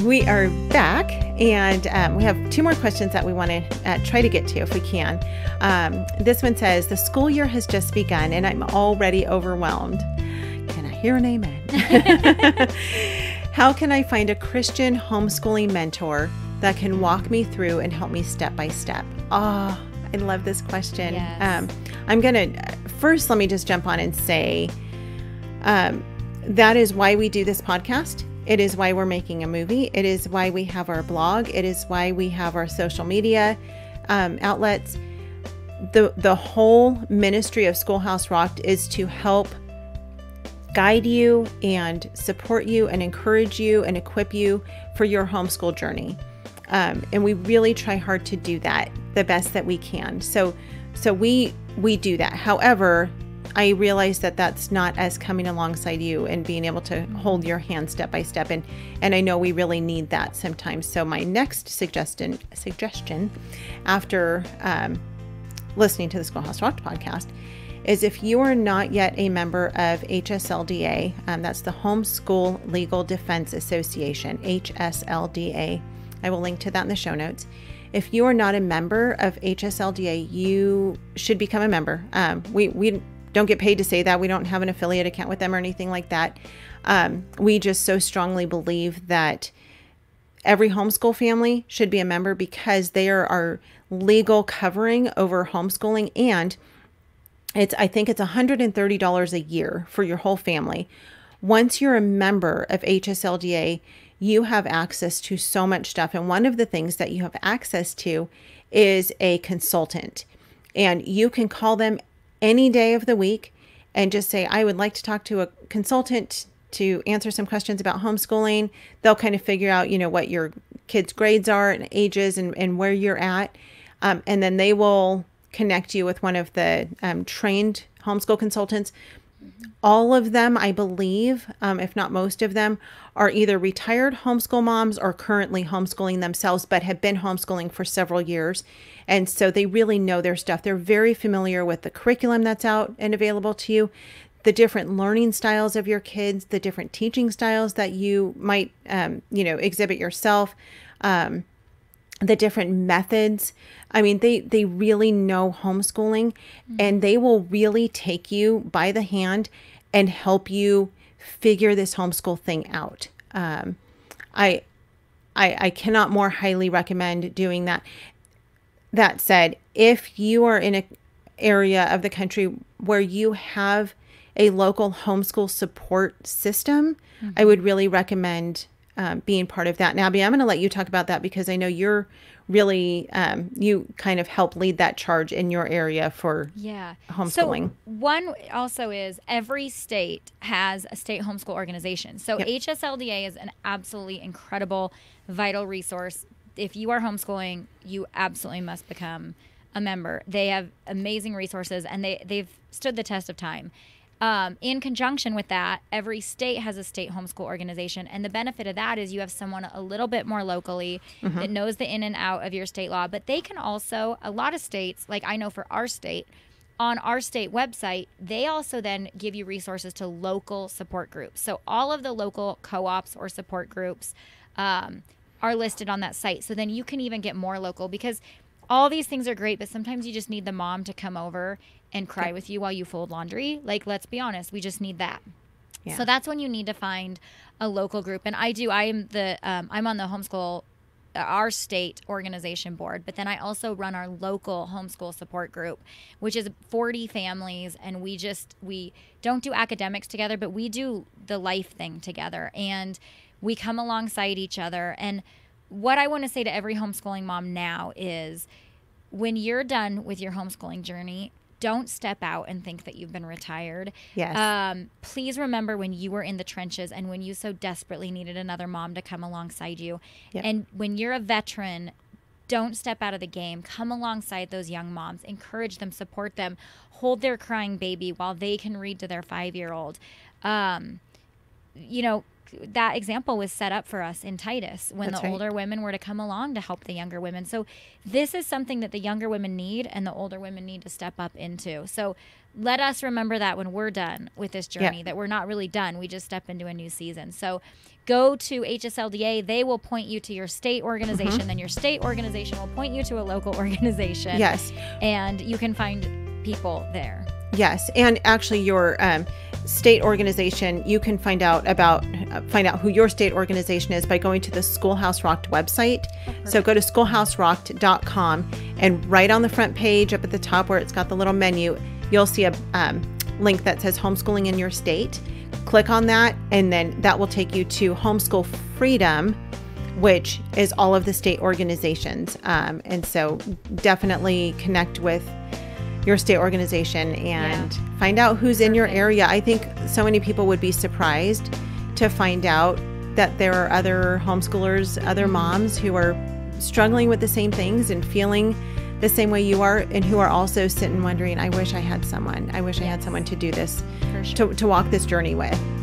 We are back, and we have two more questions that we want to try to get to if we can. This one says, the school year has just begun and I'm already overwhelmed. Can I hear an amen? How can I find a Christian homeschooling mentor that can walk me through and help me step by step? Oh, I love this question. Yes. I'm going to first, let me just jump on and say that is why we do this podcast. It is why we're making a movie. It is why we have our blog. It is why we have our social media outlets. The whole ministry of Schoolhouse Rocked is to help guide you and support you and encourage you and equip you for your homeschool journey. And we really try hard to do that the best that we can. So we do that. However, I realize that that's not as coming alongside you and being able to hold your hand step by step. And I know we really need that sometimes. So my next suggestion after listening to the Schoolhouse Rocked podcast is, if you are not yet a member of HSLDA, that's the Homeschool Legal Defense Association, HSLDA. I will link to that in the show notes. If you are not a member of HSLDA, you should become a member. We don't get paid to say that. We don't have an affiliate account with them or anything like that. We just so strongly believe that every homeschool family should be a member, because they are our legal covering over homeschooling. And I think it's $130 a year for your whole family. Once you're a member of HSLDA, you have access to so much stuff. And one of the things that you have access to is a consultant, and you can call them any day of the week and just say, I would like to talk to a consultant to answer some questions about homeschooling. They'll kind of figure out, what your kids' grades are and ages and where you're at. And then they will connect you with one of the trained homeschool consultants. All of them, I believe, if not most of them, are either retired homeschool moms or currently homeschooling themselves, but have been homeschooling for several years. And so they really know their stuff. They're very familiar with the curriculum that's out and available to you, the different learning styles of your kids, the different teaching styles that you might, exhibit yourself, the different methods. I mean, they really know homeschooling, and they will really take you by the hand and help you figure this homeschool thing out. I cannot more highly recommend doing that. That said, if you are in an area of the country where you have a local homeschool support system, I would really recommend being part of that. Now, Abby, I'm going to let you talk about that, because I know you're really, you kind of help lead that charge in your area for homeschooling. So one also is, every state has a state homeschool organization. So HSLDA is an absolutely incredible, vital resource. If you are homeschooling, you absolutely must become a member. They have amazing resources, and they've stood the test of time. In conjunction with that, every state has a state homeschool organization. And the benefit of that is you have someone a little bit more locally that knows the in and out of your state law. But they can also, a lot of states, like I know for our state, on our state website, they also then give you resources to local support groups. So all of the local co-ops or support groups are listed on that site. So then you can even get more local, because all these things are great, but sometimes you just need the mom to come over and cry with you while you fold laundry. Like, let's be honest, we just need that. Yeah. So that's when you need to find a local group. And I'm on the homeschool, our state organization board, but then I also run our local homeschool support group, which is 40 families. And we don't do academics together, but we do the life thing together, and we come alongside each other. And what I want to say to every homeschooling mom now is, when you're done with your homeschooling journey, don't step out and think that you've been retired. Yes. Please remember when you were in the trenches, and when you so desperately needed another mom to come alongside you. Yep. And when you're a veteran, don't step out of the game. Come alongside those young moms. Encourage them. Support them. Hold their crying baby while they can read to their 5-year-old. that example was set up for us in Titus when the older women were to come along to help the younger women. So this is something that the younger women need and the older women need to step up into. So let us remember that when we're done with this journey, that we're not really done. We just step into a new season. So go to HSLDA. They will point you to your state organization. Then your state organization will point you to a local organization. Yes. And you can find people there. Yes. And actually your state organization, you can find out about who your state organization is by going to the Schoolhouse Rocked website. So go to schoolhouserocked.com, and right on the front page up at the top where it's got the little menu, you'll see a link that says homeschooling in your state. Click on that, and then that will take you to Homeschool Freedom, which is all of the state organizations. And so definitely connect with your state organization and find out who's in your area. I think so many people would be surprised to find out that there are other homeschoolers, other moms who are struggling with the same things and feeling the same way you are, and who are also sitting wondering, I wish I had someone. I wish I had someone to do this, to walk this journey with.